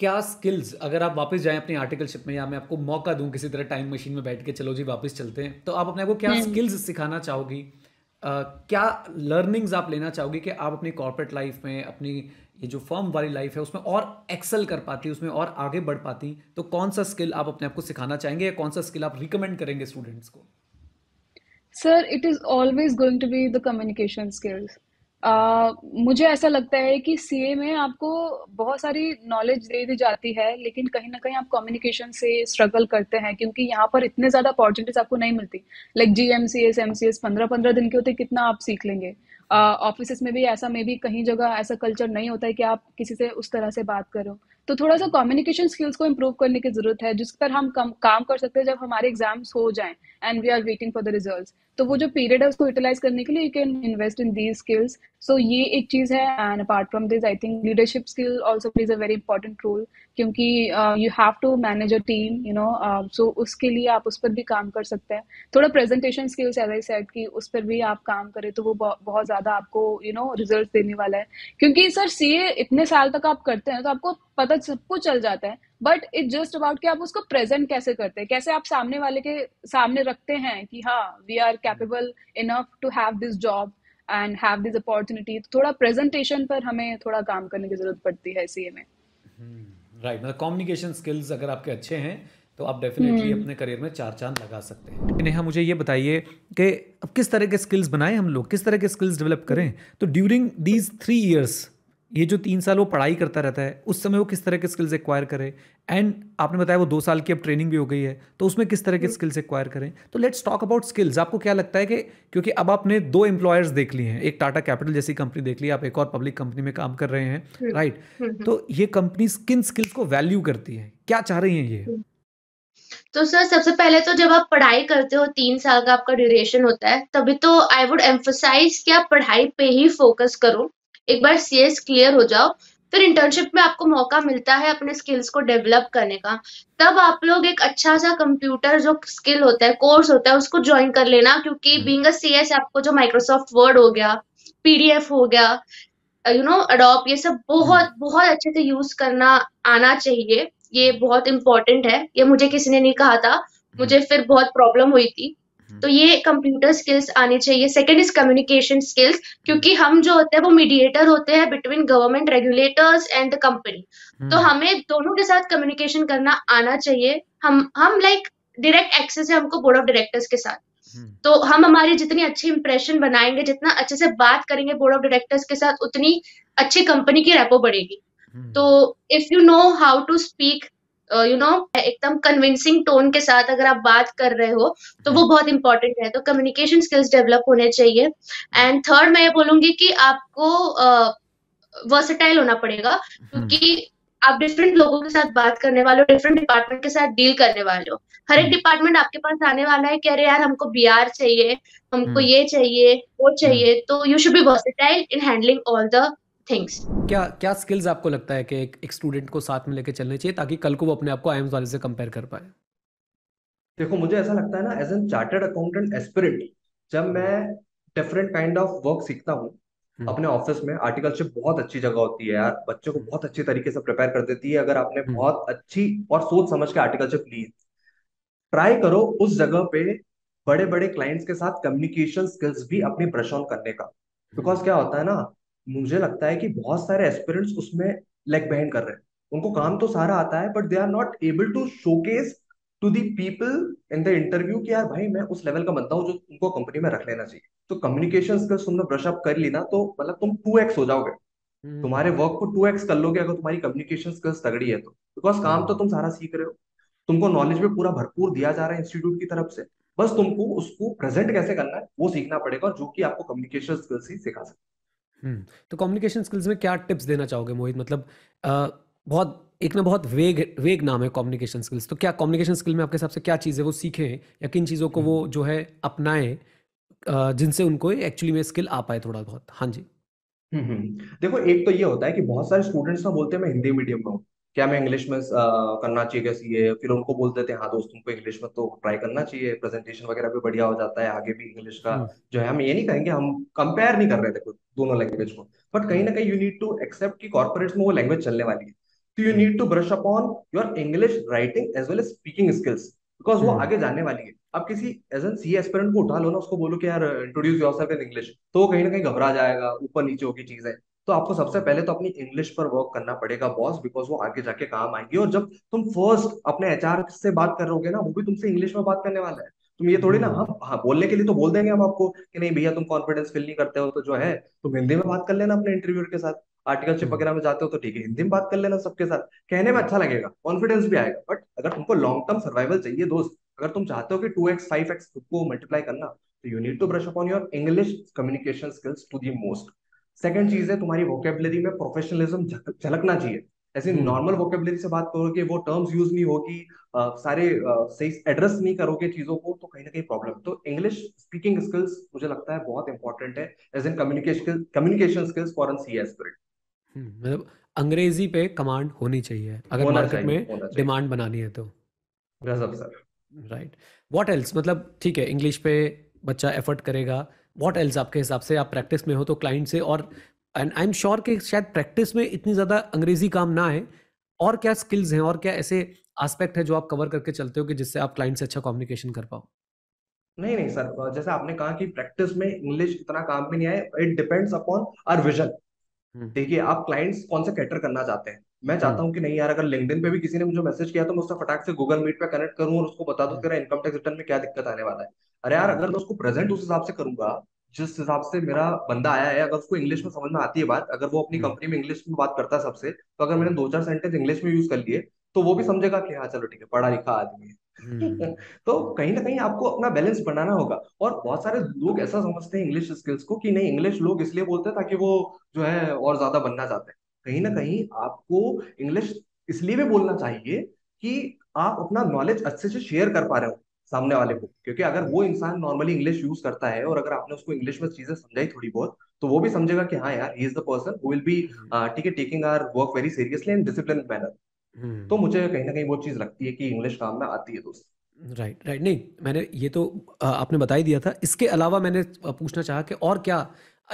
क्या स्किल्स, अगर आप वापस जाएं अपने आर्टिकलशिप में, या मैं आपको मौका दूं किसी तरह टाइम मशीन में बैठ के, चलो जी वापस चलते हैं, तो आप अपने आपको क्या स्किल्स सिखाना चाहोगी, क्या लर्निंग्स आप लेना चाहोगी कि आप अपनी कॉर्पोरेट लाइफ में, अपनी ये जो फर्म वाली लाइफ है उसमें और एक्सेल कर पाती, उसमें और आगे बढ़ पाती, तो कौन सा स्किल आप अपने आपको सिखाना चाहेंगे या कौन सा स्किल आप रिकमेंड करेंगे स्टूडेंट्स को? Sir, it is always going to be the communication skills. मुझे ऐसा लगता है कि सीए में आपको बहुत सारी नॉलेज दे दी जाती है, लेकिन कहीं ना कहीं आप कम्युनिकेशन से स्ट्रगल करते हैं, क्योंकि यहाँ पर इतने ज्यादा अपॉर्चुनिटीज आपको नहीं मिलती। लाइक GMCS MCS 15-15 दिन के होते, कितना आप सीख लेंगे। ऑफिस में भी ऐसा, मे भी कहीं जगह ऐसा कल्चर नहीं होता है कि आप किसी से उस तरह से बात करो। तो थोड़ा सा कम्युनिकेशन स्किल्स को इम्प्रूव करने की जरूरत है, जिस पर हम काम कर सकते हैं जब हमारे एग्जाम्स हो जाएं and we are waiting for the results. तो वो जो पीरियड है उसको यूटिलाइज करने के लिए you can invest in these skills. So ये एक चीज है, and apart from this I think leadership skill also plays a very important role, क्योंकि you have to manage a team, you know, so उसके लिए आप उस पर भी काम कर सकते हैं। थोड़ा presentation skills, as I said, कि उस पर भी आप काम करें तो वो बहुत ज्यादा आपको you know, रिजल्ट देने वाला है। क्योंकि सर सीए इतने साल तक आप करते हैं तो आपको पता सब कुछ चल जाता है, बट इट जस्ट अबाउट कि आप उसको प्रेजेंट कैसे करते हैं, कैसे आप सामने वाले के सामने रखते हैं कि हाँ we are capable enough to have this job and have this opportunity. थोड़ा प्रेजेंटेशन पर हमें थोड़ा काम करने की जरूरत पड़ती है सीए में। राइट, मतलब कम्युनिकेशन स्किल्स अगर आपके अच्छे हैं तो आप डेफिनेटली अपने करियर में चार चांद लगा सकते हैं। नेहा, मुझे ये बताइए कि अब किस तरह के स्किल्स बनाएं हम लोग, किस तरह के स्किल्स डेवलप करें? तो ड्यूरिंग दीज 3 years, ये जो 3 साल वो पढ़ाई करता रहता है, उस समय वो किस तरह के स्किल्स एक्वायर करे? एंड आपने बताया वो 2 साल की अब ट्रेनिंग भी हो गई है, तो उसमें किस तरह के स्किल्स एक्वायर करें? तो लेट्स टॉक अबाउट स्किल्स। आपको क्या लगता है कि, क्योंकि अब आपने 2 employers देख लिए हैं, एक टाटा कैपिटल जैसी कंपनी देख ली, आप एक और पब्लिक कंपनी में काम कर रहे हैं, राइट? तो ये कंपनी किन स्किल्स को वैल्यू करती है, क्या चाह रही है ये? तो सर, सबसे पहले तो जब आप पढ़ाई करते हो, 3 साल का आपका ड्यूरेशन होता है, तभी तो आई वुड एम्फसाइज कि आप पढ़ाई पे ही फोकस करो। एक बार CS क्लियर हो जाओ, फिर इंटर्नशिप में आपको मौका मिलता है अपने स्किल्स को डेवलप करने का। तब आप लोग एक अच्छा सा कंप्यूटर जो स्किल होता है, कोर्स होता है, उसको ज्वाइन कर लेना, क्योंकि बीइंग अ CS आपको जो माइक्रोसॉफ्ट वर्ड हो गया, PDF हो गया, you know, Adobe, ये सब बहुत बहुत अच्छे से यूज करना आना चाहिए। ये बहुत इंपॉर्टेंट है, ये मुझे किसी ने नहीं कहा था, मुझे फिर बहुत प्रॉब्लम हुई थी। तो ये कंप्यूटर स्किल्स आनी चाहिए। सेकंड इज कम्युनिकेशन स्किल्स, क्योंकि हम जो होते हैं वो मीडिएटर होते हैं between government regulators and the company, तो हमें दोनों के साथ कम्युनिकेशन करना आना चाहिए। हम लाइक डायरेक्ट एक्सेस है हमको बोर्ड ऑफ डायरेक्टर्स के साथ, तो हम हमारी जितनी अच्छी इंप्रेशन बनाएंगे, जितना अच्छे से बात करेंगे बोर्ड ऑफ डायरेक्टर्स के साथ, उतनी अच्छी कंपनी की रेपो बढ़ेगी। तो if you know how to speak, you know, एकदम कन्विंसिंग टोन के साथ अगर आप बात कर रहे हो, तो वो बहुत इंपॉर्टेंट है। तो कम्युनिकेशन स्किल्स डेवलप होने चाहिए। एंड थर्ड, मैं ये बोलूंगी कि आपको वर्सेटाइल होना पड़ेगा, क्योंकि आप डिफरेंट लोगों के साथ बात करने वाले हो, डिफरेंट डिपार्टमेंट के साथ डील करने वाले हो। हर एक डिपार्टमेंट आपके पास आने वाला है कि अरे यार हमको BR चाहिए, हमको ये चाहिए, वो चाहिए। तो you should be versatile in handling all the Things. क्या स्किल्स आपको लगता है कि एक स्टूडेंट को साथ में लेके चलने चाहिए ताकि कल को वो अपने आप को IIMs वाले से कंपेयर कर पाए? देखो, मुझे ऐसा लगता है ना, as an chartered accountant aspirant, जब मैं डिफरेंट काइंड ऑफ वर्क सीखता हूँ अपने ऑफिस में, आर्टिकलशिप बहुत अच्छी जगह होती है यार, बच्चों को बहुत अच्छे तरीके से प्रिपेयर कर देती है। अगर आपने बहुत अच्छी और सोच समझ के आर्टिकलशिप ली, ट्राई करो उस जगह पे बड़े बड़े क्लाइंट्स के साथ कम्युनिकेशन स्किल्स भी अपनी ब्रश ऑन करने का। बिकॉज क्या होता है ना, मुझे लगता है कि बहुत सारे एस्पिरेंट्स उसमें लेग बिहाइंड कर रहे हैं। उनको काम तो सारा आता है, but they are not able to showcase to the people in the interview कि यार भाई मैं उस लेवल का बनता हूँ जो उनको कंपनी में रख लेना चाहिए। तो कम्युनिकेशन स्किल्स तुमने ब्रश अप कर ली ना, तो मतलब तुम 2x हो जाओगे, तुम्हारे वर्क को 2x कर लोगे अगर तुम्हारी कम्युनिकेशन स्किल्स तगड़ी है तो। बिकॉज काम तो तुम सारा सीख रहे हो, तुमको नॉलेज भी पूरा भरपूर दिया जा रहा है इंस्टीट्यूट की तरफ से, बस तुमको उसको प्रेजेंट कैसे करना है वो सीखना पड़ेगा, जो कि आपको कम्युनिकेशन स्किल्स ही सिखा सकते। तो कम्युनिकेशन स्किल्स में क्या टिप्स देना चाहोगे मोहित? मतलब बहुत वेग नाम है कम्युनिकेशन स्किल्स, तो क्या कम्युनिकेशन स्किल में आपके हिसाब से क्या चीज़ें वो सीखें या किन चीज़ों को वो जो है अपनाएं जिनसे उनको एक्चुअली में स्किल आ पाए थोड़ा बहुत? हाँ जी, देखो, एक तो ये होता है कि बहुत सारे स्टूडेंट्स ना बोलते हैं मैं हिंदी मीडियम का हूँ, क्या मैं इंग्लिश में करना चाहिए कैसी है? फिर उनको बोलते थे हाँ दोस्तों को इंग्लिश में तो ट्राई करना चाहिए, प्रेजेंटेशन वगैरह भी बढ़िया हो जाता है, आगे भी इंग्लिश का जो है, हम ये नहीं कहेंगे, हम कंपेयर नहीं कर रहे थे दोनों लैंग्वेज को, बट कहीं ना कहीं यू नीड टू एक्सेप्ट कि कॉर्पोरेट्स में वो लैंग्वेज चलने वाली है। तो you need to brush upon your English writing as well as speaking skills, because वो आगे जानने वाली है। अब किसी एज एन सीए एस्पिरेंट को उठा लो ना, उसको बोलो कि यार इंट्रोड्यूस योरसेल्फ इन इंग्लिश, तो कहीं ना कहीं घबरा जाएगा, ऊपर नीचे होगी चीजें। तो आपको सबसे पहले तो अपनी इंग्लिश पर वर्क करना पड़ेगा बॉस, बिकॉज वो आगे जाके काम आएंगी। और जब तुम फर्स्ट अपने एचआर से बात करोगे ना, वो भी तुमसे इंग्लिश में बात करने वाला है। तुम ये थोड़ी ना, हाँ बोलने के लिए तो बोल देंगे हम आपको कि नहीं भैया तुम कॉन्फिडेंस फील नहीं करते हो तो जो है तुम हिंदी में बात कर लेना अपने इंटरव्यूअर के साथ, आर्टिकलशिप वगैरह में जाते हो तो ठीक है हिंदी में बात कर लेना सबके साथ, कहने में अच्छा लगेगा, कॉन्फिडेंस भी आएगा। बट अगर तुमको लॉन्ग टर्म सर्वाइवल चाहिए दोस्त, अगर तुम चाहते हो कि 2x 5x खुद को मल्टीप्लाई करना, तो you need to brush upon your English communication skills to the most. Second चीज है तुम्हारी वोकेबुलरी में प्रोफेशनलिज्म झलकना चाहिए। ऐसे नॉर्मल वोकेबुलरी से बात करोगे, वो टर्म्स यूज नहीं होगी, सारे सही एड्रेस नहीं करोगे चीजों को, तो कहीं ना कहीं प्रॉब्लम। तो इंग्लिश स्पीकिंग स्किल्स मुझे लगता है बहुत इंपॉर्टेंट है as an communication skills for an CA aspirant. मतलब अंग्रेजी पे कमांड होनी चाहिए अगर मार्केट में डिमांड बनानी है तो। गजब सर, राइट। व्हाट एल्स, मतलब ठीक है इंग्लिश पे बच्चा एफर्ट करेगा, व्हाट एल्स आपके हिसाब से? आप प्रैक्टिस में हो तो क्लाइंट से, और एंड आई एम श्योर कि शायद प्रैक्टिस में इतनी ज़्यादा अंग्रेजी काम ना है, और क्या स्किल्स हैं और क्या ऐसे एस्पेक्ट है जो आप कवर करके चलते हो कि जिससे आप क्लाइंट से अच्छा कम्युनिकेशन कर पाओ? नहीं नहीं सर, जैसे आपने कहा कि प्रैक्टिस में इंग्लिश इतना काम भी नहीं आए, it depends upon our vision. देखिए आप क्लाइंट्स कौन से कैटर करना चाहते हैं। मैं चाहता हूँ कि नहीं यार अगर लिंक्डइन पे भी किसी ने मुझे मैसेज किया तो मैं उससे फटाक से गूगल मीट पे कनेक्ट करूँ और उसको बता दूं तेरा इनकम टैक्स रिटर्न में क्या दिक्कत आने वाला है। अरे यार अगर मैं उसको प्रेजेंट उस हिसाब से करूंगा जिस हिसाब से मेरा बंदा आया है, अगर उसको इंग्लिश में समझ में आती है बात, अगर वो अपनी कंपनी में इंग्लिश में बात करता है सबसे, तो अगर मैंने 2-4 सेंटेंस इंग्लिश में यूज कर लिए तो वो भी समझेगा कि हाँ चलो ठीक है पढ़ा लिखा आदमी है। तो कहीं ना कहीं आपको अपना बैलेंस बनाना होगा। और बहुत सारे लोग ऐसा समझते हैं इंग्लिश स्किल्स को कि नहीं इंग्लिश लोग इसलिए बोलते हैं ताकि वो जो है और ज्यादा बनना चाहते हैं। कहीं ना कहीं आपको इंग्लिश इसलिए भी बोलना चाहिए कि आप अपना नॉलेज अच्छे से शेयर कर पा रहे हो सामने वाले को, क्योंकि अगर वो इंसान नॉर्मली इंग्लिश यूज करता है और अगर आपने उसको इंग्लिश में चीजें समझाई थोड़ी बहुत, तो वो भी समझेगा कि हाँ यार he is the person who will be taking our work very seriously and discipline manner. तो मुझे कहीं ना कहीं वो चीज लगती है कि इंग्लिश काम में आती है दोस्त। Right right. नहीं मैंने ये तो आपने बता ही दिया था, इसके अलावा मैंने पूछना चाहा कि और क्या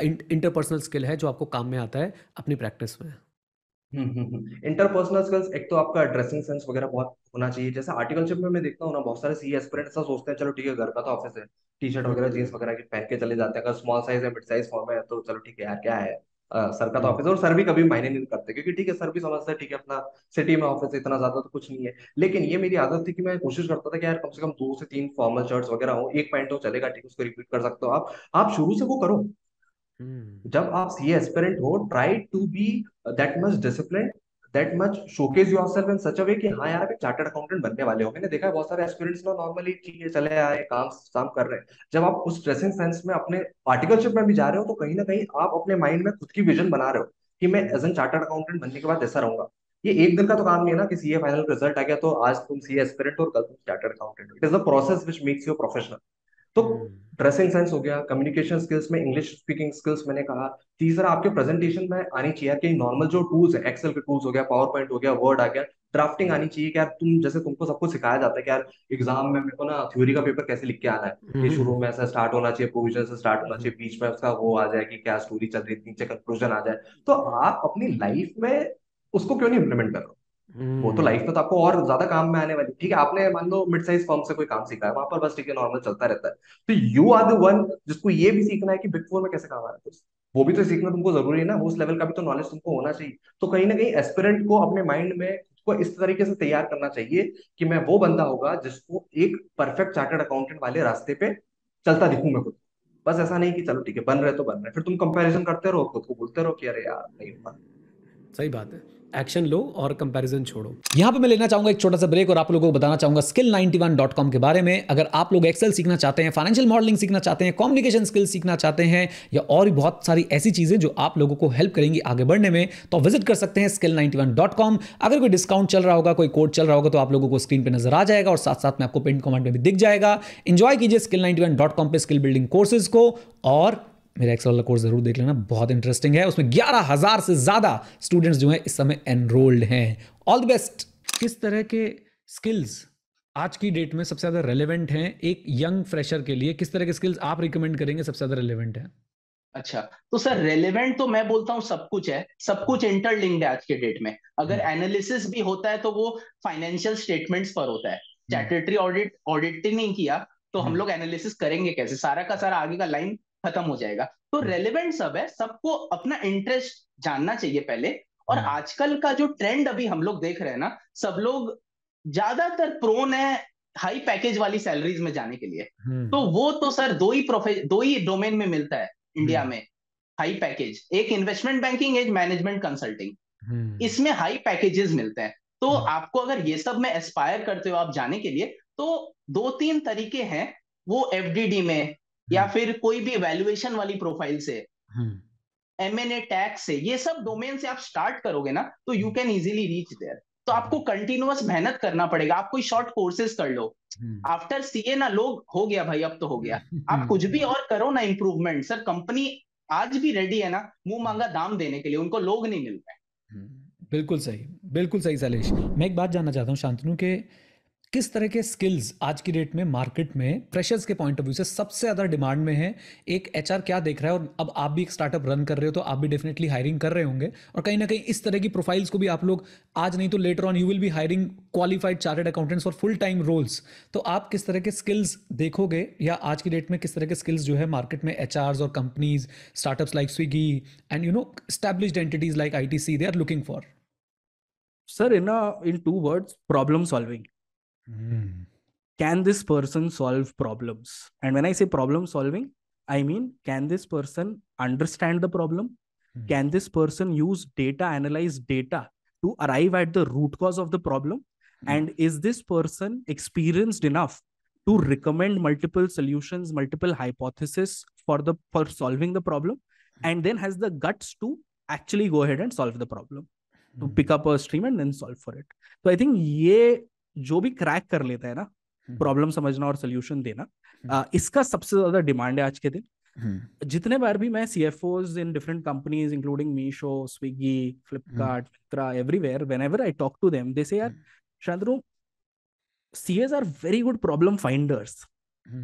इंटरपर्सनल स्किल है जो आपको काम में आता है अपनी प्रैक्टिस में? इंटरपर्सनल स्किल्स, एक तो आपका ड्रेसिंग सेंस वगैरह बहुत होना चाहिए। जैसे आर्टिकलशिप में मैं देखता हूँ ना बहुत सारे सीए एस्पिरेंट ऐसा सोचते हैं चलो ठीक है घर का तो ऑफिस है, टी शर्ट वगैरह जींस वगैरह पहन के चले जाते हैं, अगर स्मॉल साइज है मिड साइज फॉर्म है तो चलो ठीक है यार क्या है सर का तो ऑफिस, और सर भी कभी मायने नहीं करते क्योंकि ठीक है सर भी समझते हैं ठीक है अपना सिटी में ऑफिस इतना ज्यादा तो कुछ नहीं है। लेकिन ये मेरी आदत थी कि मैं कोशिश करता था कि यार कम से कम 2 से 3 फॉर्मल शर्ट्स वगैरह हो, एक पैंट हो चलेगा ठीक है, उसको रिपीट कर सकते हो आप शुरू से वो करो। जब आप सीए एस्पिरेंट हो try to be that much discipline, that much showcase yourself in such a way कि हाँ यार आप एक चार्टर्ड अकाउंटेंट बनने वाले हो। मैंने देखा है बहुत सारे एस्पिरेंट्स ना नॉर्मली ठीक है चले आए काम कर रहे हैं, जब आप उस ड्रेसिंग सेंस में अपने आर्टिकलशिप में भी जा रहे हो तो कहीं ना कहीं आप अपने माइंड में खुद की विजन बना रहे हो कि मैं एज एन चार्टर्ड अकाउंटेंट बनने के बाद ऐसा रहूंगा। ये एक दिन का तो काम नहीं है ना कि सीए फाइनल रिजल्ट आ गया तो आज तुम सीए एस्पिरेंट हो और कल तुम चार्टर्ड अकाउंटेंट हो। It is a process which makes you professional. तो ड्रेसिंग सेंस हो गया, कम्युनिकेशन स्किल्स में इंग्लिश स्पीकिंग स्किल्स मैंने कहा। तीसरा आपके प्रेजेंटेशन में आनी चाहिए कि नॉर्मल जो टूल्स है, एक्सेल के टूल्स हो गया, पावरपॉइंट हो गया, वर्ड आ गया, ड्राफ्टिंग आनी चाहिए कि यार जैसे तुमको सब कुछ सिखाया जाता है कि यार एग्जाम में मेरे को ना थ्योरी का पेपर कैसे लिख के आना है कि शुरू में ऐसा स्टार्ट होना चाहिए, प्रोविजन से स्टार्ट होना चाहिए, बीच में उसका वो आ जाए कि क्या स्टोरी चल रही, नीचे कंक्लूजन आ जाए। तो आप अपनी लाइफ में उसको क्यों नहीं इम्प्लीमेंट कर रहे हो? वो तो लाइफ में तो आपको और ज्यादा काम में आने वाली। ठीक है आपने मान लो मिड साइज फर्म से कोई काम सीखा है, वहां पर बस ठीक है नॉर्मल चलता रहता है, तो यू आर द वन जिसको ये भी सीखना है कि बिग फोर में कैसे काम आ रहा है, वो भी तो सीखना तुमको जरूरी है ना, उस लेवल का भी तो नॉलेज तुमको होना चाहिए। तो कहीं ना कहीं एस्पिरेंट को अपने माइंड में को इस तरीके से तैयार करना चाहिए कि मैं वो बंदा होगा जिसको एक परफेक्ट चार्टर्ड अकाउंटेंट वाले रास्ते पे चलता दिखूं मैं खुद। बस ऐसा नहीं कि चलो ठीक है बन रहे तो बन रहे, फिर तुम कंपेरिजन करते रहो, खुद को बोलते रहो कि अरे यार नहीं बन। सही बात है, एक्शन लो और कंपैरिजन छोड़ो। यहाँ पे मैं लेना चाहूंगा एक छोटा सा ब्रेक और आप लोगों को बताना चाहूंगा skill91.com के बारे में। अगर आप लोग एक्सेल सीखना चाहते हैं, फाइनेंशियल मॉडलिंग सीखना चाहते हैं, कम्युनिकेशन स्किल्स सीखना चाहते हैं या और भी बहुत सारी ऐसी चीजें जो आप लोगों को हेल्प करेंगी आगे बढ़ने में, तो विजिट कर सकते हैं skill91.com। अगर कोई डिस्काउंट चल रहा होगा, कोई कोड चल रहा होगा तो आप लोगों को स्क्रीन पर नजर आ जाएगा और साथ साथ में आपको पिन कमेंट में भी दिख जाएगा। इंजॉय कीजिए skill91.com पे स्किल बिल्डिंग कोर्सेज को, और मेरा एक्सेल वाला कोर्स जरूर देख लेना, बहुत इंटरेस्टिंग है। उसमें 11,000 से ज़्यादा स्टूडेंट्स जो हैं इस समय एनरोल्ड हैं। All the best. किस तरह के स्किल्स आज की डेट में सबसे ज़्यादा रेलेवेंट हैं एक यंग फ्रेशर के लिए? किस तरह के स्किल्स आप रिकमेंड करेंगे सबसे ज़्यादा रेलेवेंट हैं? अच्छा, तो सर रेलेवेंट तो मैं बोलता हूँ सब कुछ है, सब कुछ इंटरलिंक्ड है आज के डेट में। अगर एनालिसिस भी होता है तो वो फाइनेंशियल स्टेटमेंट्स पर होता है। स्टैट्यूटरी ऑडिट नहीं किया तो हम लोग एनालिसिस करेंगे कैसे? सारा का सारा आगे का लाइन खत्म हो जाएगा। तो रेलेवेंट सब है, सबको अपना इंटरेस्ट जानना चाहिए पहले। और आजकल का जो ट्रेंड अभी हम लोग देख रहे हैं ना, सब लोग ज्यादातर प्रोन है हाई पैकेज वाली सैलरीज में जाने के लिए। तो वो तो सर दो ही डोमेन में मिलता है इंडिया में हाई पैकेज, एक इन्वेस्टमेंट बैंकिंग, एक मैनेजमेंट कंसल्टिंग। इसमें हाई पैकेजेस मिलते हैं। तो आपको अगर ये सब में एस्पायर करते हो आप जाने के लिए, तो 2-3 तरीके हैं। वो एफडीडी में या फिर कोई भी वैल्यूएशन वाली प्रोफाइल से, M&A टैक्स से, ये सब डोमेन से आप स्टार्ट करोगे ना तो you can easily reach there. तो आपको कंटिन्यूअस मेहनत करना पड़ेगा। आप कोई शॉर्ट कोर्सेज कर लो। आफ्टर सीए ना लोग हो गया भाई, अब तो हो गया, आप कुछ भी और करो ना इम्प्रूवमेंट। सर कंपनी आज भी रेडी है ना मुंह मांगा दाम देने के लिए, उनको लोग नहीं मिल रहे। बिल्कुल सही सैलेश। मैं एक बात जानना चाहता हूँ शांतनु के, किस तरह के स्किल्स आज की डेट में मार्केट में फ्रेशर्स के पॉइंट ऑफ व्यू से सबसे ज्यादा डिमांड में है? एक एचआर क्या देख रहा है? और अब आप भी एक स्टार्टअप रन कर रहे हो तो आप भी डेफिनेटली हायरिंग कर रहे होंगे, और कहीं ना कहीं इस तरह की प्रोफाइल्स को भी आप लोग आज नहीं तो later on you will be hiring qualified chartered accountants और फुल टाइम रोल्स। तो आप किस तरह के स्किल्स देखोगे, या आज की डेट में किस तरह के स्किल्स जो है मार्केट में एचआर्स और companies, startups like Swiggy and you know established entities like ITC they are looking for? Sir in 2 words, problem solving. Can this person solve problems? And when I say problem solving, I mean, can this person understand the problem? Can this person use data, analyze data to arrive at the root cause of the problem? And is this person experienced enough to recommend multiple solutions, multiple hypotheses for solving the problem? And then has the guts to actually go ahead and solve the problem, to pick up a stream and then solve for it. So I think जो भी crack कर लेता है ना problem समझना और solution देना, इसका सबसे ज्यादा डिमांड है आज के दिन। जितने बार भी मैं CFOs in different companies, including Meesho, Swiggy, Flipkart, Mitra, everywhere, whenever I talk to them, they say, यार Shantanu, CAs are very good problem finders.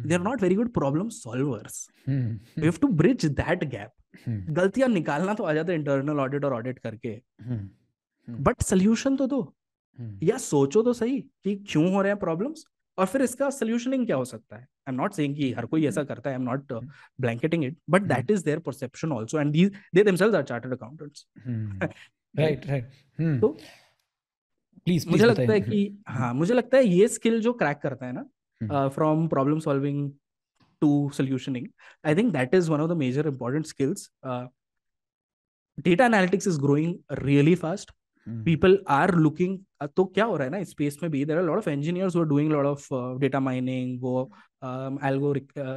They are not very good problem solvers. We have to bridge that gap. गलतियां निकालना तो आ जाता है internal audit और audit करके, but solution तो दो, या सोचो तो सही कि क्यों हो रहे हैं प्रॉब्लम्स और फिर इसका सोल्यूशनिंग क्या हो सकता है। आई एम नॉट सेइंग कि हर कोई ऐसा करता है, I am not blanketing it, but that is there perception also, and they themselves are chartered accountants. Right right. तो प्लीज मुझे लगता है कि हाँ, मुझे लगता है ये स्किल जो क्रैक करता है ना from problem solving to solutioning, I think that is one of the major important skills. Data analytics is growing really fast, people are looking, तो क्या हो रहा है ना स्पेस में भी, there are a lot of engineers who are doing a lot of data mining, वो algo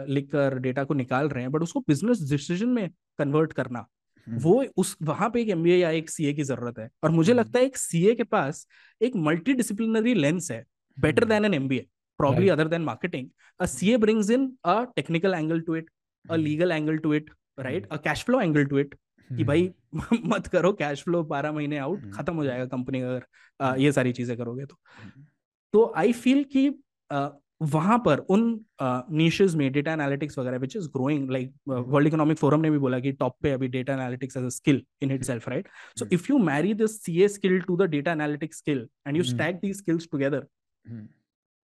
लिख कर डेटा को निकाल रहे हैं, बट उसको बिजनेस डिसीजन में कन्वर्ट करना, वो उस वहां पे एक MBA या एक CA की जरूरत है। और मुझे लगता है एक CA के पास एक मल्टी डिसिप्लिनरी लेंस है, better than an MBA probably, other than marketing. A CA brings in a technical angle to it, a legal angle to it, right, a cash flow angle to it, कि भाई मत करो cash flow 12 महीने out, खत्म हो जाएगा company अगर ये सारी चीजें करोगे तो आई फील कि वहां पर उन नीशेस में डेटा एनालिटिक्स वगैरह which is growing, like World Economic Forum ने भी बोला कि टॉप पे अभी data analytics as a skill in itself, right? So if you marry this CA skill to the data analytics skill and you stack these skills together,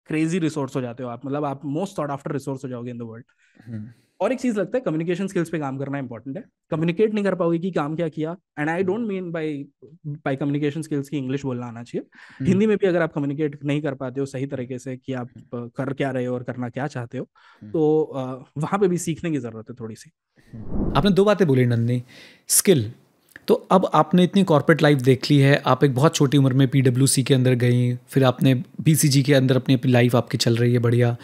crazy resource हो जाते हो आप, मतलब आप मोस्ट थॉट आफ्टर रिसोर्स हो जाओगे in the world. और एक चीज लगता है कम्युनिकेशन स्किल्स पे काम करना इंपॉर्टेंट है। कम्युनिकेट नहीं कर पाओगे कि काम क्या किया, and I don't mean by communication skills की इंग्लिश बोलना आना चाहिए, हिंदी में भी अगर आप कम्युनिकेट नहीं कर पाते हो सही तरीके से कि आप कर क्या रहे हो और करना क्या चाहते हो, तो वहां पे भी सीखने की जरूरत है थोड़ी सी। आपने 2 बातें बोली नंदनी, स्किल, तो अब आपने इतनी कॉर्पोरेट लाइफ देख ली है, आप एक बहुत छोटी उम्र में PwC के अंदर गई, फिर आपने BCG के अंदर अपनी लाइफ आपकी चल रही है, बढ़िया।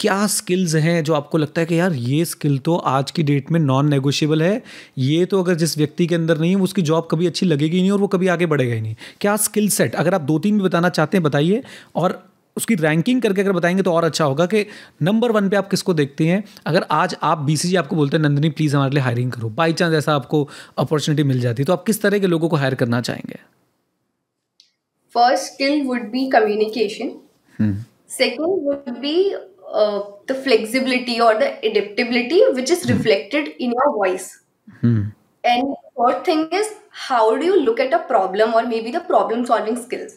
क्या स्किल्स हैं जो आपको लगता है कि यार ये स्किल तो आज की डेट में नॉन नेगोशिएबल है, ये तो अगर जिस व्यक्ति के अंदर नहीं है उसकी जॉब कभी अच्छी लगेगी नहीं और वो कभी आगे बढ़ेगा ही नहीं? क्या स्किल सेट, अगर आप 2-3 भी बताना चाहते हैं बताइए, और उसकी रैंकिंग करके अगर बताएंगे तो और अच्छा होगा कि नंबर 1 पे आप किसको देखते हैं? अगर आज आप BCG आपको बोलते हैं नंदनी प्लीज़ हमारे लिए हायरिंग करो, बाई चांस ऐसा आपको अपॉर्चुनिटी मिल जाती है, तो आप किस तरह के लोगों को हायर करना चाहेंगे? First skill would be communication, second would be the flexibility or the adaptability which is reflected in your voice. And third thing is, how do you look at a problem or maybe the problem solving skills?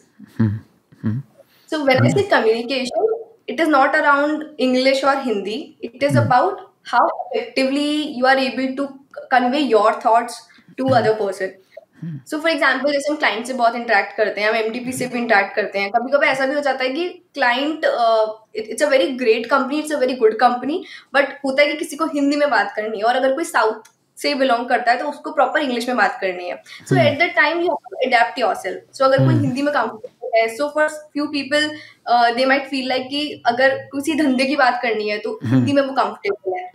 So when I say communication, it is not around English or Hindi. It is about how effectively you are able to convey your thoughts to other person. So for example, जैसे हम client से बहुत interact करते हैं, हम MTP से भी interact करते हैं. कभी कभी ऐसा भी हो जाता है कि client, it's a very great company, it's a very good company, but होता है कि किसी को हिंदी में बात करनी है और अगर कोई साउथ से बिलोंग करता है तो उसको प्रॉपर इंग्लिश में बात करनी है. So at that time you have to adapt yourself. So अगर कोई हिंदी में कंफर्टेबल है, so for few people they might feel like कि अगर किसी धंधे की बात करनी है तो हिंदी में वो कंफर्टेबल है.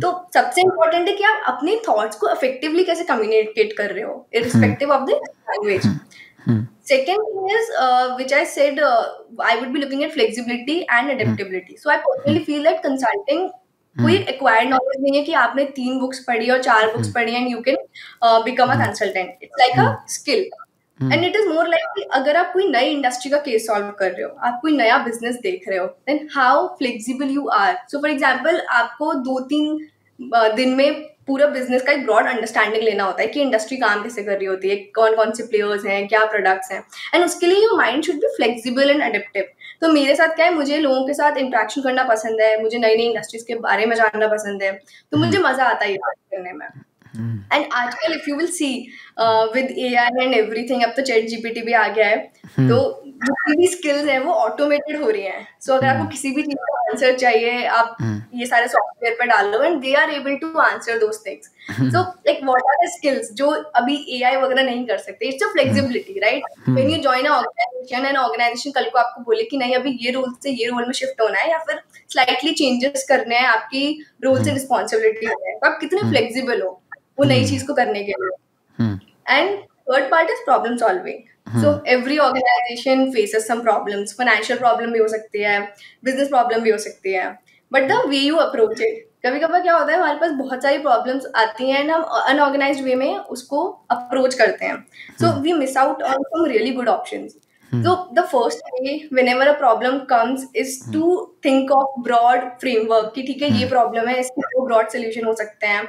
तो सबसे इम्पोर्टेंट है कि आप अपने थॉट्स को इफेक्टिवली कैसे कम्युनिकेट कर रहे हो irrespective of the language. Second thing is, which I said, I would be looking at flexibility and adaptability. So I personally feel that consulting कोई acquired knowledge नहीं है कि आपने 3 books पढ़ी और 4 books पढ़ी and you can become a consultant. It's like a skill. And it is more like कि अगर आप कोई नई इंडस्ट्री का केस सॉल्व कर रहे हो, आप कोई नया बिजनेस देख रहे हो, then how flexible you are. So for example, आपको 2-3 दिन में पूरा बिजनेस का एक ब्रॉड अंडरस्टैंडिंग लेना होता है कि इंडस्ट्री काम कैसे कर रही होती है, कौन कौन से प्लेयर्स हैं, क्या प्रोडक्ट्स हैं, एंड उसके लिए your mind should be flexible and adaptive. तो मेरे साथ क्या है, मुझे लोगों के साथ इंटरेक्शन करना पसंद है, मुझे नई नई इंडस्ट्रीज के बारे में जानना पसंद है, तो मुझे मजा आता है ये बात करने में. एंड आजकल if you will see with AI and everything, अब तो ChatGPT भी आ गया है, तो जितनी भी स्किल्स हैं वो ऑटोमेटेड हो रही हैं. सो अगर आपको किसी भी चीज का आंसर चाहिए, आप ये सारे सॉफ्टवेयर पर डालो and they are able to answer those things. So like what are the skills जो अभी AI वगैरह नहीं कर सकते? It's a flexibility, right? When you join a organisation and organisation कल को आपको बोले कि नहीं, अभी ये रोल से ये रोल में शिफ्ट होना है या फिर स्लाइटली चेंजेस करने हैं आपकी रोल्स एंड रिस्पॉन्सिबिलिटी है, तो आप कितने फ्लेक्सिबल हो वो नई चीज को करने के लिए. And third part is problem solving. So every organisation faces some problems. Financial problem भी हो सकती है, बिजनेस प्रॉब्लम भी हो सकती है, but the way you approach it. कभी कभार क्या होता है, हमारे पास बहुत सारी प्रॉब्लम्स आती हैं एंड हम अनऑर्गेनाइज्ड वे में उसको अप्रोच करते हैं, so we miss out on some really good options. So the first way whenever a problem comes is to think of broad framework कि ठीक है ये problem है, इसके 2 broad solution हो सकते हैं,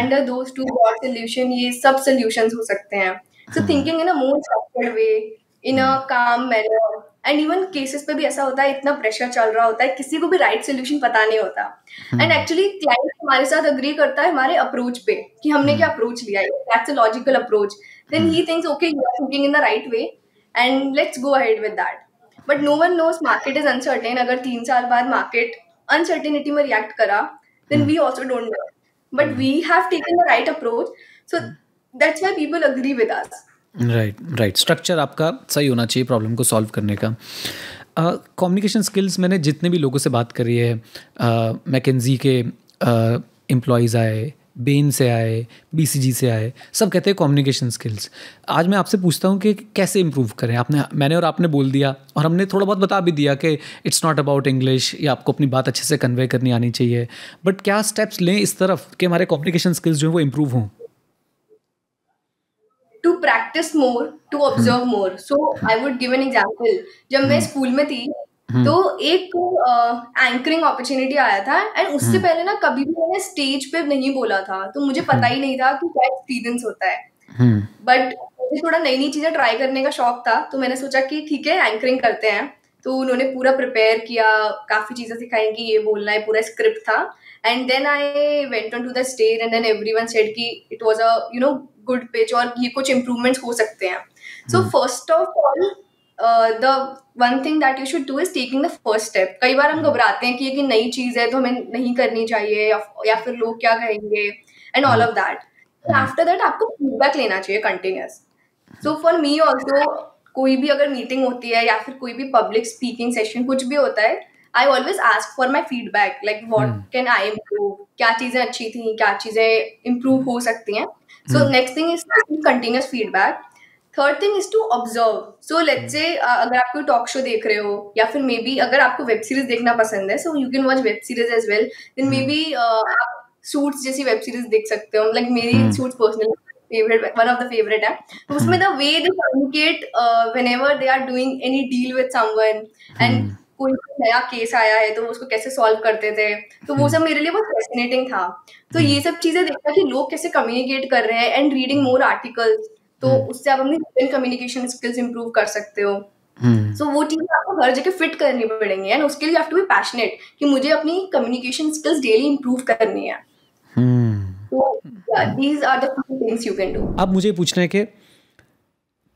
under those 2 broad solution ये sub solutions हो सकते हैं. So thinking in a more structured way, in a calm manner. And even cases पे भी ऐसा होता है, इतना pressure चल रहा होता है, किसी को भी right solution पता नहीं होता. And actually client हमारे साथ agree करता है हमारे approach पे कि हमने क्या approach लिया है. That's a logical approach. Then he thinks okay you are thinking in the right way and let's go ahead with that. But no one knows, market is uncertain. अगर 3 साल बाद market uncertainty में react करा, then we also don't know. But we have taken the right approach, so that's why people agree with us. Right, right. Structure आपका सही होना चाहिए problem को solve करने का. Communication skills, मैंने जितने भी लोगों से बात करी है, McKinsey के employees आए, बेन से आए, BCG से आए, सब कहते हैं कम्युनिकेशन स्किल्स. आज मैं आपसे पूछता हूँ कि कैसे इम्प्रूव करें. आपने, मैंने और आपने बोल दिया और हमने थोड़ा बहुत बता भी दिया कि इट्स नॉट अबाउट इंग्लिश या आपको अपनी बात अच्छे से कन्वे करनी आनी चाहिए, बट क्या स्टेप्स लें इस तरफ कि हमारे कम्युनिकेशन स्किल्स जो है वो इम्प्रूव हों? To practice more, to observe more. So I would give an example. जब मैं स्कूल में थी तो एक एंकरिंग अपॉर्चुनिटी आया था एंड उससे पहले ना कभी भी मैंने स्टेज पे नहीं बोला था, तो मुझे पता ही नहीं था कि क्या एक्सपीरियंस होता है. बट मुझे थोड़ा नई नई चीजें ट्राई करने का शौक था, तो मैंने सोचा कि ठीक है एंकरिंग करते हैं. तो उन्होंने पूरा प्रिपेयर किया, काफी चीजें सिखाई कि ये बोलना है, पूरा स्क्रिप्ट था. And then I went on to the stage and then everyone said कि it was a you know good pitch और ये कुछ इम्प्रूवमेंट्स हो सकते हैं. So first of all the one thing that you should do is taking the first step. कई बार हम घबराते हैं कि ये नई चीज है तो हमें नहीं करनी चाहिए या फिर लोग क्या कहेंगे and all of that. After that आपको feedback लेना चाहिए continuous. So for me also, कोई भी अगर meeting होती है या फिर कोई भी public speaking session कुछ भी होता है, I always ask for my feedback. Like what can I improve? क्या चीजें अच्छी थी, क्या चीजें improve हो सकती हैं. So next thing is continuous feedback. Third thing is to observe. So let's say अगर आप कोई टॉक शो देख रहे हो या फिर मे बी अगर आपको वेब सीरीज देखना पसंद है, so you can watch web series as well. Then maybe आप सूट्स जैसी वेब सीरीज देख सकते हो. लाइक मेरी Suits personally favourite, one of the favourite है. उसमें the way they communicate whenever they are doing any deal with someone and कोई नया केस आया है तो वो उसको कैसे सॉल्व करते थे, तो वो सब मेरे लिए बहुत फैसिनेटिंग था। तो ये सब चीजें देखा कि लोग कैसे कम्युनिकेट कर रहे हैं एंड रीडिंग मोर आर्टिकल्स, तो उससे आप अपनी रिटन कम्युनिकेशन स्किल्स इंप्रूव कर सकते हो। सो वो चीजें आपको हर जगह फिट करनी पड़ेंगी एंड उसके लिए you have to be passionate कि मुझे अपनी कम्युनिकेशन स्किल्स डेली इंप्रूव करनी है। These are the things you can do. अब मुझे पूछना है कि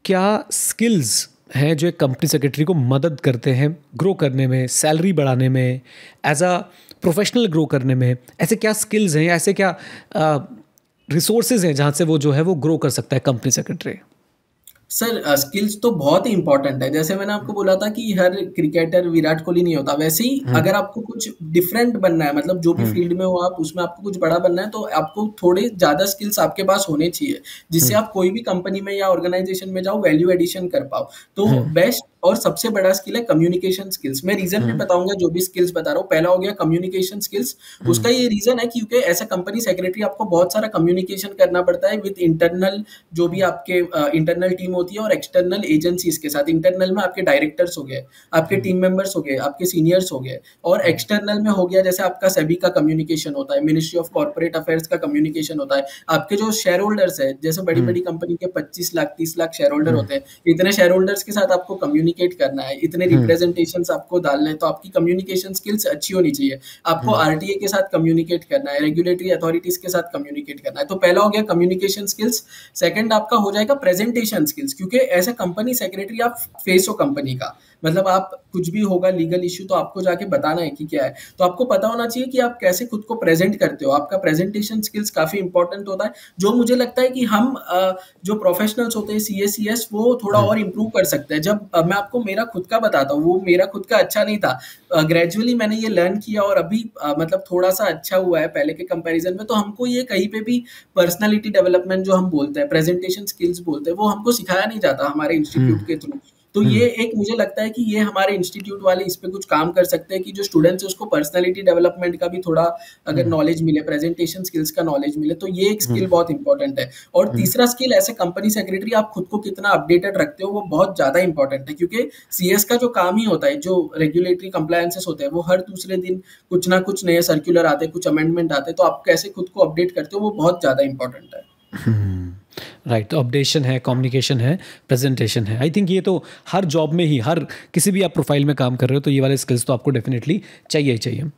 क्या स्किल्स हैं जो एक कंपनी सेक्रेटरी को मदद करते हैं ग्रो करने में, सैलरी बढ़ाने में, एज अ प्रोफेशनल ग्रो करने में? ऐसे क्या स्किल्स हैं, ऐसे क्या रिसोर्सेज हैं जहाँ से वो जो है वो ग्रो कर सकता है कंपनी सेक्रेटरी? सर स्किल्स तो बहुत ही इंपॉर्टेंट है। जैसे मैंने आपको बोला था कि हर क्रिकेटर विराट कोहली नहीं होता, वैसे ही अगर आपको कुछ डिफरेंट बनना है, मतलब जो भी फील्ड में हो आप उसमें आपको कुछ बड़ा बनना है, तो आपको थोड़े ज्यादा स्किल्स आपके पास होने चाहिए जिससे आप कोई भी कंपनी में या ऑर्गेनाइजेशन में जाओ वैल्यू एडिशन कर पाओ। तो बेस्ट और सबसे बड़ा स्किल है कम्युनिकेशन स्किल्स। मैं रीजन भी बताऊंगा जो भी स्किल्स बता रहा हूँ। पहला हो गया कम्युनिकेशन स्किल्स, उसका ये रीजन है क्योंकि एज अ कंपनी सेक्रेटरी आपको बहुत सारा कम्युनिकेशन करना पड़ता है विद इंटरनल, जो भी आपके इंटरनल टीम होती है और एक्सटर्नल एजेंसीज के साथ। इंटरनल में आपके डायरेक्टर्स हो गए, आपके टीम मेंबर्स हो गए, आपके सीनियर्स हो गए, और एक्सटर्नल में हो गया जैसे आपका सेबी का कम्युनिकेशन होता है, मिनिस्ट्री ऑफ कॉर्पोरेट अफेयर्स का कम्युनिकेशन होता है, आपके जो शेयर होल्डर्स है जैसे बड़ी बड़ी कंपनी के 25 लाख 30 लाख शेयर होल्डर होते हैं, इतने शेयर होल्डर्स के साथ आपको कम्युनिकेट करना है, इतने रिप्रेजेंटेशंस आपको डालने हैं, तो आपकी कम्युनिकेशन स्किल्स अच्छी होनी चाहिए। आपको आरटीए के साथ कम्युनिकेट करना है, रेगुलेटरी अथॉरिटीज के साथ कम्युनिकेट करना है। तो पहला हो गया कम्युनिकेशन स्किल्स। सेकंड आपका हो जाएगा प्रेजेंटेशन स्किल्स, क्योंकि एज अ कंपनी सेक्रेटरी आप फेस हो कंपनी का, मतलब आप कुछ भी होगा लीगल इश्यू तो आपको जाके बताना है कि क्या है, तो आपको पता होना चाहिए कि आप कैसे खुद को प्रेजेंट करते हो। आपका प्रेजेंटेशन स्किल्स काफी इंपॉर्टेंट होता है, जो मुझे लगता है कि हम जो प्रोफेशनल्स होते हैं CA CS वो थोड़ा और इम्प्रूव कर सकते हैं। जब मैं आपको मेरा खुद का बताता हूँ, वो मेरा खुद का अच्छा नहीं था, ग्रेजुअली मैंने ये लर्न किया और अभी मतलब थोड़ा सा अच्छा हुआ है पहले के कंपेरिजन में। तो हमको ये कहीं पे भी पर्सनालिटी डेवलपमेंट जो हम बोलते हैं, प्रेजेंटेशन स्किल्स बोलते हैं, वो हमको सिखाया नहीं जाता हमारे इंस्टीट्यूट के थ्रू। तो ये एक मुझे लगता है कि ये हमारे इंस्टीट्यूट वाले इस पे कुछ काम कर सकते हैं कि जो स्टूडेंट्स है उसको पर्सनालिटी डेवलपमेंट का भी थोड़ा अगर नॉलेज मिले, प्रेजेंटेशन स्किल्स का नॉलेज मिले, तो ये एक स्किल बहुत इंपॉर्टेंट है। और तीसरा skill as a company secretary आप खुद को कितना अपडेटेड रखते हो, वो बहुत ज्यादा इंपॉर्टेंट है, क्योंकि CS का जो काम ही होता है, जो रेगुलेटरी कंप्लायंसेस होते हैं, वो हर दूसरे दिन कुछ ना कुछ नए सर्क्यूलर आते, कुछ अमेंडमेंट आते, तो आप कैसे खुद को अपडेट करते हो वो बहुत ज्यादा इंपॉर्टेंट है। राइट, तो अपडेशन है, कम्युनिकेशन है, प्रेजेंटेशन है। आई थिंक ये तो हर जॉब में ही, हर किसी भी आप प्रोफाइल में काम कर रहे हो तो ये वाले स्किल्स तो आपको डेफिनेटली चाहिए ही चाहिए।